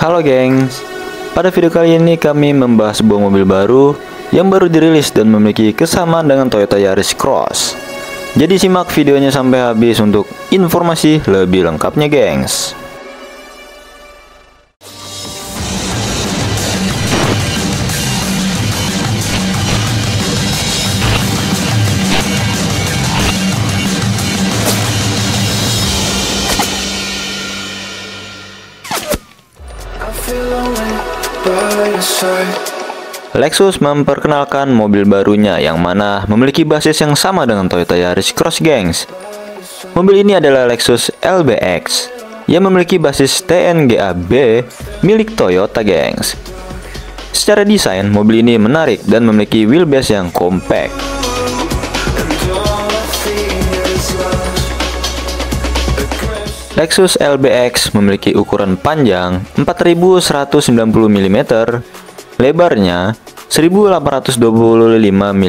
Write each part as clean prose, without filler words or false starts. Halo gengs, pada video kali ini kami membahas sebuah mobil baru yang baru dirilis dan memiliki kesamaan dengan Toyota Yaris Cross. Jadi simak videonya sampai habis untuk informasi lebih lengkapnya gengs. Lexus memperkenalkan mobil barunya yang mana memiliki basis yang sama dengan Toyota Yaris Cross gengs. Mobil ini adalah Lexus LBX yang memiliki basis TNGA-B milik Toyota gengs. Secara desain mobil ini menarik dan memiliki wheelbase yang compact. Lexus LBX memiliki ukuran panjang 4190 mm, lebarnya 1825 mm,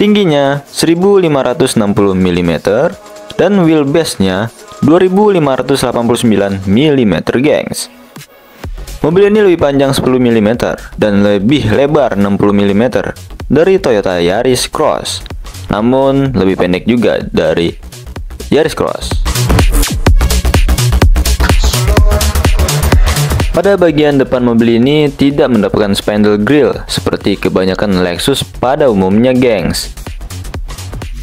tingginya 1560 mm, dan wheelbase-nya 2589 mm gengs. Mobil ini lebih panjang 10 mm dan lebih lebar 60 mm dari Toyota Yaris Cross, namun lebih pendek juga dari Yaris Cross. Pada bagian depan mobil ini tidak mendapatkan spindle grille seperti kebanyakan Lexus pada umumnya gengs,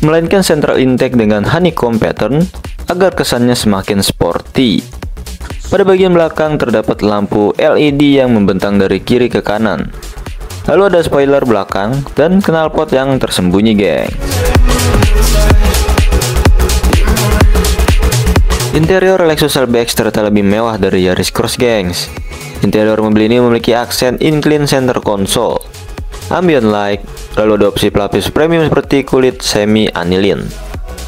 melainkan central intake dengan honeycomb pattern agar kesannya semakin sporty. Pada bagian belakang terdapat lampu LED yang membentang dari kiri ke kanan. Lalu ada spoiler belakang dan knalpot yang tersembunyi gengs. Interior Lexus LBX ternyata lebih mewah dari Yaris Cross gengs. Interior mobil ini memiliki aksen incline center console, ambient light, lalu ada opsi pelapis premium seperti kulit semi anilin,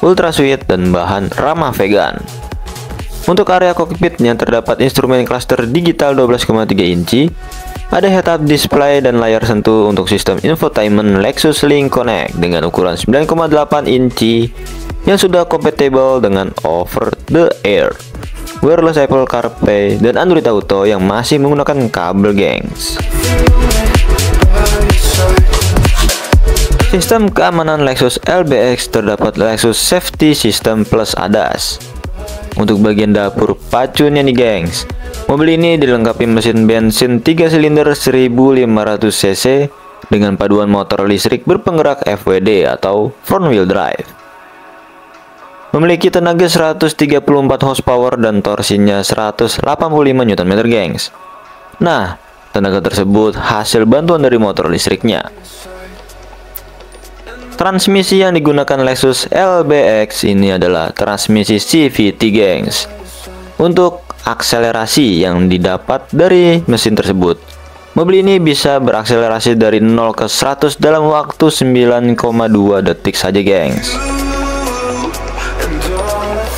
ultra sweet, dan bahan ramah vegan. Untuk area kokpitnya terdapat instrumen cluster digital 12,3 inci, ada head-up display dan layar sentuh untuk sistem infotainment Lexus Link Connect dengan ukuran 9,8 inci yang sudah compatible dengan over the air, wireless Apple CarPlay, dan Android Auto yang masih menggunakan kabel gengs. Sistem keamanan Lexus LBX terdapat Lexus Safety System Plus ADAS. Untuk bagian dapur pacunnya nih gengs, mobil ini dilengkapi mesin bensin 3 silinder 1500 cc dengan paduan motor listrik berpenggerak FWD atau front wheel drive. Memiliki tenaga 134 horsepower dan torsinya 185 Nm gengs. Nah, tenaga tersebut hasil bantuan dari motor listriknya. Transmisi yang digunakan Lexus LBX ini adalah transmisi CVT gengs. Untuk akselerasi yang didapat dari mesin tersebut, mobil ini bisa berakselerasi dari 0 ke 100 dalam waktu 9,2 detik saja gengs.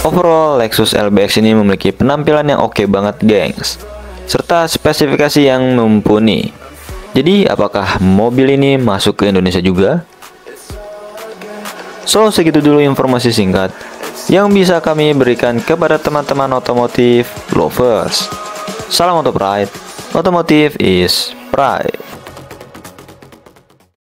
Overall, Lexus LBX ini memiliki penampilan yang oke banget gengs, serta spesifikasi yang mumpuni. Jadi apakah mobil ini masuk ke Indonesia juga? So, segitu dulu informasi singkat yang bisa kami berikan kepada teman-teman otomotif lovers. Salam Auto Pride, Automotive is Pride.